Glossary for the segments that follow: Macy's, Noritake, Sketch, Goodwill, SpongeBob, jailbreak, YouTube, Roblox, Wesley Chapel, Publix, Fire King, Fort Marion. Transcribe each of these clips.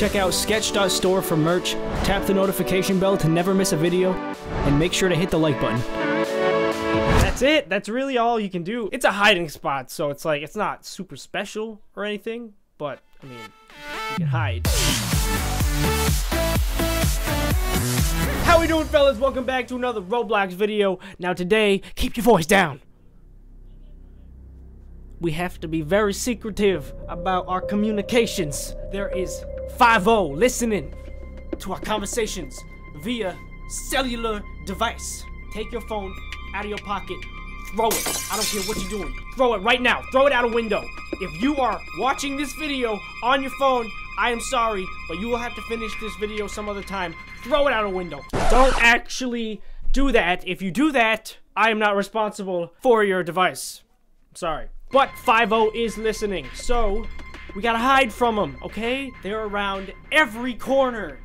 Check out sketch.store for merch, tap the notification bell to never miss a video, and make sure to hit the like button. That's it. That's really all you can do. It's a hiding spot, so it's like, it's not super special or anything, but I mean, you can hide. How we doing, fellas? Welcome back to another Roblox video. Now today, keep your voice down. We have to be very secretive about our communications. There is 5-0 listening to our conversations via cellular device. Take your phone out of your pocket, throw it. I don't care what you're doing. Throw it right now. Throw it out a window. If you are watching this video on your phone, I am sorry, but you will have to finish this video some other time. Throw it out a window. Don't actually do that. If you do that, I am not responsible for your device. I'm sorry. But 5-0 is listening, so we gotta hide from them, okay? They're around every corner.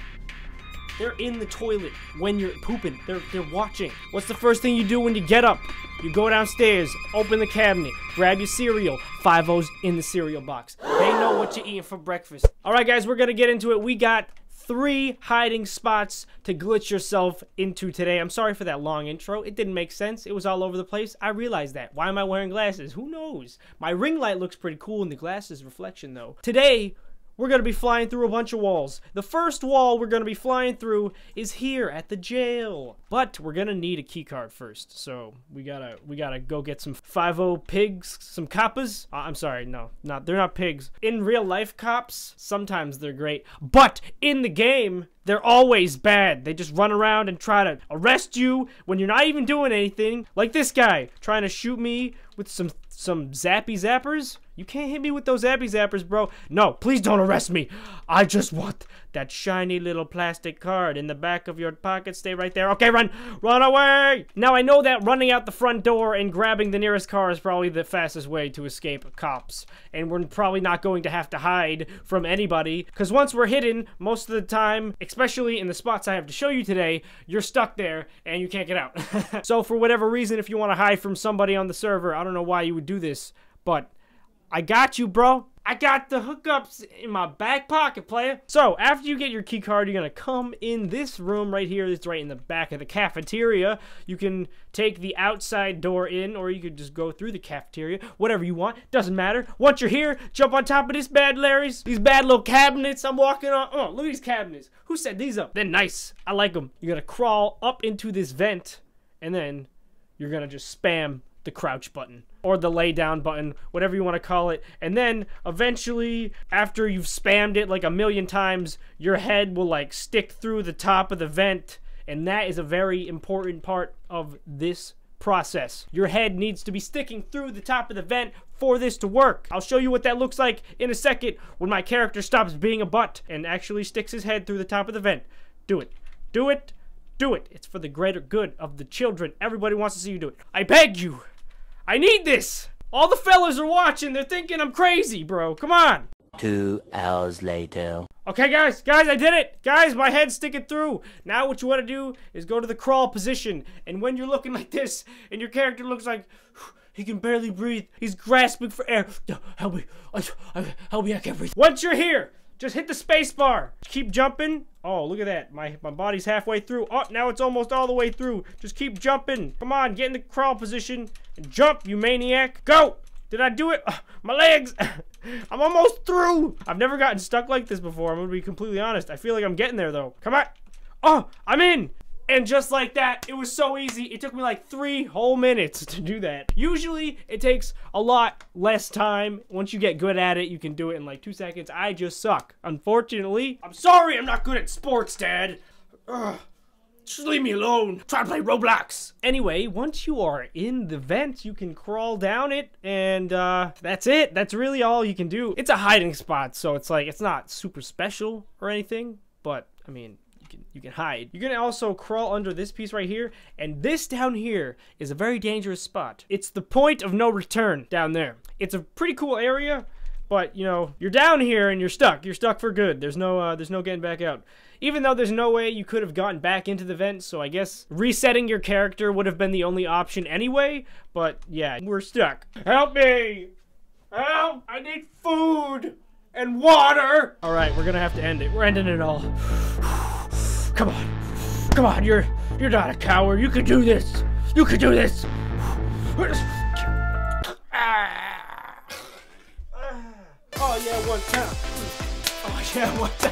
They're in the toilet when you're pooping. They're watching. What's the first thing you do when you get up? You go downstairs, open the cabinet, grab your cereal. 5-0's in the cereal box. They know what you're eating for breakfast. All right, guys, we're gonna get into it. We got 3 hiding spots to glitch yourself into today. I'm sorry for that long intro. It didn't make sense. It was all over the place. I realized that. Why am I wearing glasses? Who knows? My ring light looks pretty cool in the glasses reflection, though. Today, we're going to be flying through a bunch of walls. The first wall we're going to be flying through is here at the jail. But we're going to need a key card first. So we got to go get some 5-0 pigs, some coppas. I'm sorry, no. They're not pigs. In real life, cops, sometimes they're great, but in the game, they're always bad. They just run around and try to arrest you when you're not even doing anything. Like this guy trying to shoot me with some zappy zappers. You can't hit me with those zappy zappers, bro. No, please don't arrest me. I just want that shiny little plastic card in the back of your pocket. Stay right there. Okay, run. Run away. Now, I know that running out the front door and grabbing the nearest car is probably the fastest way to escape cops. And we're probably not going to have to hide from anybody. Because once we're hidden, most of the time, especially in the spots I have to show you today, you're stuck there and you can't get out. So for whatever reason, if you want to hide from somebody on the server, I don't know why you would do this, but I got you, bro. I got the hookups in my back pocket, player. So after you get your key card, you're gonna come in this room right here. It's right in the back of the cafeteria. You can take the outside door in, or you could just go through the cafeteria. Whatever you want, doesn't matter. Once you're here, jump on top of this bad Larry's. These bad little cabinets I'm walking on. Oh, look at these cabinets. Who set these up? They're nice. I like them. You're gonna crawl up into this vent, and then you're gonna just spam the crouch button or the lay down button, whatever you want to call it. And then eventually, after you've spammed it like a million times, your head will like stick through the top of the vent. And that is a very important part of this process. Your head needs to be sticking through the top of the vent for this to work. I'll show you what that looks like in a second when my character stops being a butt and actually sticks his head through the top of the vent. Do it. Do it. Do it. It's for the greater good of the children. Everybody wants to see you do it. I beg you. I need this! All the fellas are watching, they're thinking I'm crazy, bro, come on! 2 hours later. Okay, guys, I did it! Guys, my head's sticking through! Now what you want to do is go to the crawl position, and when you're looking like this, and your character looks like, he can barely breathe, he's grasping for air, help me, help me, I can't breathe. Once you're here, just hit the space bar! Keep jumping. Oh, look at that. My body's halfway through. Oh, now it's almost all the way through. Just keep jumping. Come on, get in the crawl position. Jump, you maniac. Go! Did I do it? My legs! I'm almost through! I've never gotten stuck like this before, I'm gonna be completely honest. I feel like I'm getting there, though. Come on! Oh, I'm in! And just like that, it was so easy. It took me like 3 whole minutes to do that. Usually, it takes a lot less time. Once you get good at it, you can do it in like 2 seconds. I just suck. Unfortunately, I'm sorry I'm not good at sports, Dad. Ugh. Just leave me alone. Try to play Roblox. Anyway, once you are in the vent, you can crawl down it, and that's it. That's really all you can do. It's a hiding spot, so it's like, it's not super special or anything, but I mean, you can hide. You can also crawl under this piece right here, and this down here is a very dangerous spot. It's the point of no return down there. It's a pretty cool area, but you know, you're down here and you're stuck. You're stuck for good. There's no getting back out. Even though there's no way you could have gotten back into the vent, so I guess resetting your character would have been the only option anyway, but yeah, we're stuck. Help me! Help! I need food! and water. All right, we're gonna have to end it. We're ending it all. Come on, come on. You're not a coward. You can do this. You can do this. Oh yeah, one time. Oh yeah, one time.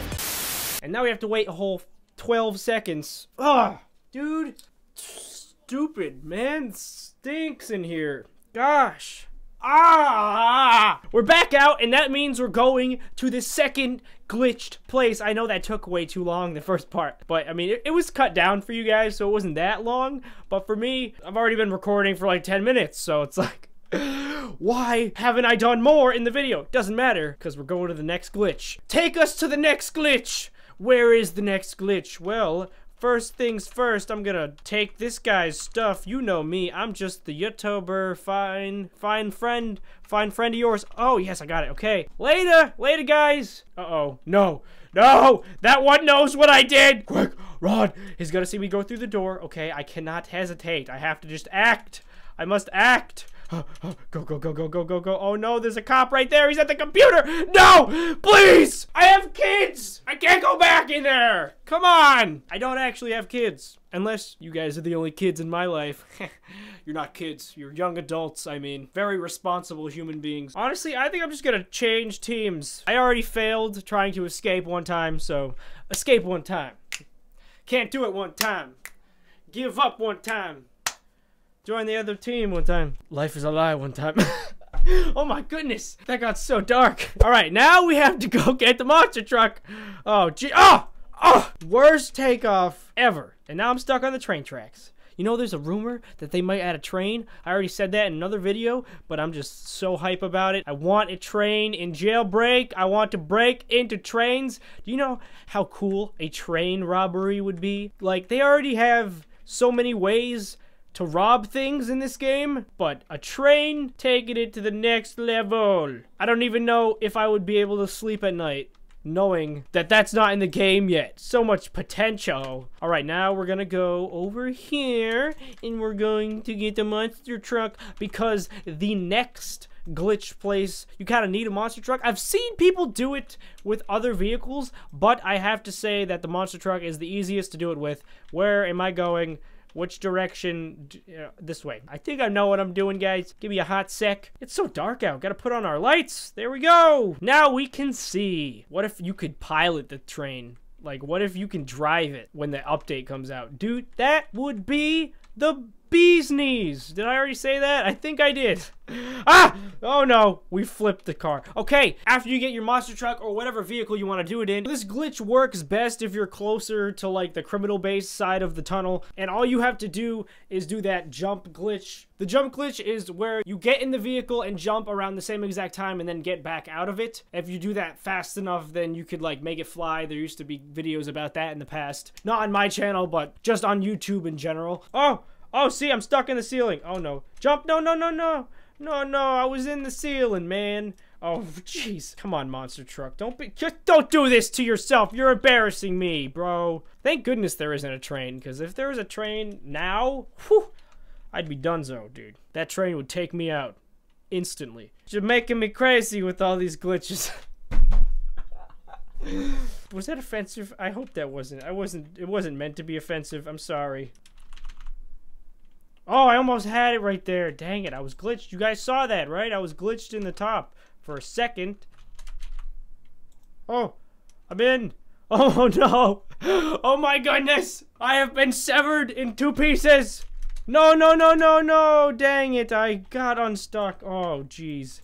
And now we have to wait a whole 12 seconds. Ah, dude. Stupid, man. Stinks in here. Gosh. Ah! We're back out, and that means we're going to the second glitched place. I know that took way too long, the first part, but I mean, it was cut down for you guys, so it wasn't that long. But for me, I've already been recording for like 10 minutes, so it's like, why haven't I done more in the video? Doesn't matter, because we're going to the next glitch. Take us to the next glitch! Where is the next glitch? Well, first things first, I'm gonna take this guy's stuff. You know me, I'm just the YouTuber, fine friend of yours. Oh, yes, I got it, okay. Later, guys. Uh-oh, no, that one knows what I did. Quick, Rod, he's gonna see me go through the door. Okay, I cannot hesitate. I have to just act. I must act. Go. Oh no, there's a cop right there. He's at the computer. No, please. I have kids. I can't go back in there. Come on. I don't actually have kids. Unless you guys are the only kids in my life. You're not kids. You're young adults, I mean. Very responsible human beings. Honestly, I think I'm just gonna change teams. I already failed trying to escape one time, so escape one time. Can't do it one time. Give up one time. Join the other team one time. Life is a lie one time. Oh my goodness, that got so dark. All right, now we have to go get the monster truck. Oh gee, oh, worst takeoff ever. And now I'm stuck on the train tracks. You know, there's a rumor that they might add a train. I already said that in another video, but I'm just so hype about it. I want a train in Jailbreak. I want to break into trains. Do you know how cool a train robbery would be? Like, they already have so many ways to rob things in this game, but a train taking it to the next level. I don't even know if I would be able to sleep at night knowing that that's not in the game yet. So much potential. All right, now we're gonna go over here and we're going to get the monster truck because the next glitch place, you kind of need a monster truck. I've seen people do it with other vehicles, but I have to say that the monster truck is the easiest to do it with. Where am I going? Which direction? This way. I think I know what I'm doing, guys. Give me a hot sec. It's so dark out. Gotta put on our lights. There we go. Now we can see. What if you could pilot the train? Like, what if you can drive it when the update comes out? Dude, that would be the bee's knees. Did I already say that? I think I did. Ah! Oh no, we flipped the car. Okay, after you get your monster truck or whatever vehicle you want to do it in, this glitch works best if you're closer to like the criminal base side of the tunnel, and all you have to do is do that jump glitch. The jump glitch is where you get in the vehicle and jump around the same exact time and then get back out of it. If you do that fast enough, then you could like make it fly. There used to be videos about that in the past. Not on my channel, but just on YouTube in general. Oh, see, I'm stuck in the ceiling. Oh, no. Jump. No, I was in the ceiling, man. Oh, jeez. Come on, monster truck. Don't do this to yourself. You're embarrassing me, bro. Thank goodness there isn't a train, because if there was a train now, whew, I'd be donezo, dude. That train would take me out instantly. You're making me crazy with all these glitches. Was that offensive? I hope that wasn't. It wasn't meant to be offensive. I'm sorry. Oh, I almost had it right there. Dang it, I was glitched. You guys saw that, right? I was glitched in the top for a second. Oh, I'm in. Oh, no. Oh, my goodness. I have been severed in two pieces. No. Dang it, I got unstuck. Oh, jeez.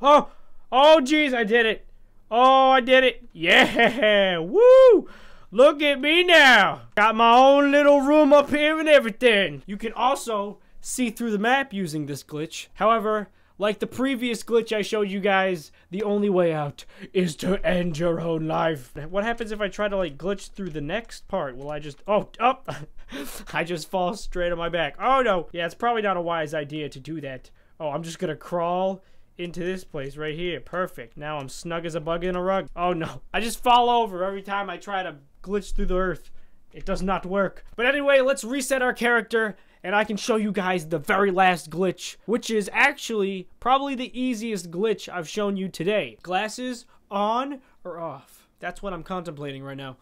Oh, jeez, I did it. Oh, I did it. Yeah, woo. Look at me now. Got my own little room up here and everything. You can also see through the map using this glitch. However, like the previous glitch I showed you guys, the only way out is to end your own life. What happens if I try to like glitch through the next part? Will I just, I just fall straight on my back. Oh no. Yeah, it's probably not a wise idea to do that. Oh, I'm just gonna crawl into this place right here. Perfect. Now I'm snug as a bug in a rug. Oh no, I just fall over every time I try to glitch through the earth. It does not work. But anyway, let's reset our character and I can show you guys the very last glitch, which is actually probably the easiest glitch I've shown you today. Glasses on or off? That's what I'm contemplating right now.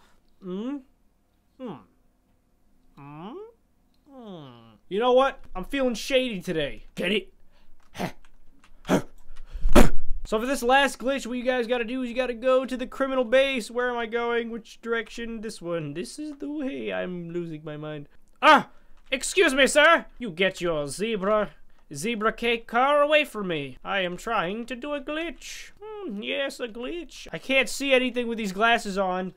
You know what? I'm feeling shady today. Get it? So for this last glitch, what you guys gotta do is you gotta go to the criminal base. Where am I going? Which direction? This one. This is the way. I'm losing my mind. Ah! Excuse me, sir! You get your zebra cake car away from me. I am trying to do a glitch. Yes, a glitch. I can't see anything with these glasses on.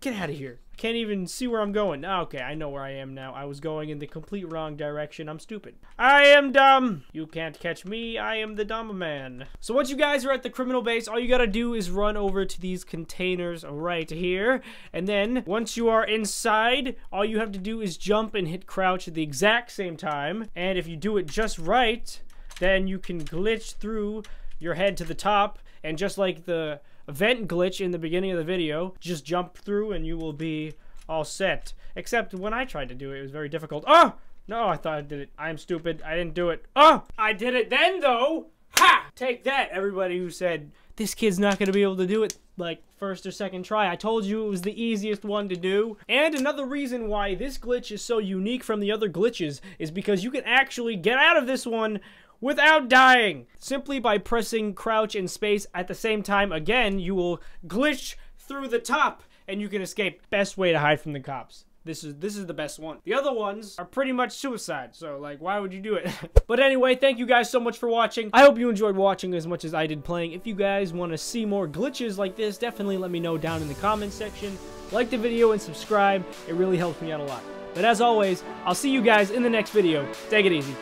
Get out of here. I can't even see where I'm going. Okay, I know where I am now. I was going in the complete wrong direction. I'm stupid. I am dumb. You can't catch me. I am the dumb man. So once you guys are at the criminal base, all you gotta do is run over to these containers right here. And then once you are inside, all you have to do is jump and hit crouch at the exact same time. And if you do it just right, then you can glitch through your head to the top. And just like the event glitch in the beginning of the video, just jump through and you will be all set. Except when I tried to do it, it was very difficult. Oh! No, I thought I did it. I'm stupid. I didn't do it. Oh! I did it then, though! Ha! Take that, everybody who said, this kid's not gonna be able to do it, like, first or second try. I told you it was the easiest one to do. And another reason why this glitch is so unique from the other glitches is because you can actually get out of this one without dying. Simply by pressing crouch and space at the same time again, you will glitch through the top and you can escape. Best way to hide from the cops. This is the best one. The other ones are pretty much suicide, so like, why would you do it? But anyway, thank you guys so much for watching. I hope you enjoyed watching as much as I did playing. If you guys want to see more glitches like this, definitely let me know down in the comment section. Like the video and subscribe. It really helps me out a lot. But as always, I'll see you guys in the next video. Take it easy.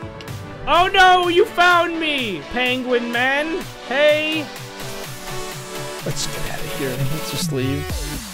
Oh no, you found me, penguin man. Hey. Let's get out of here and let's just leave.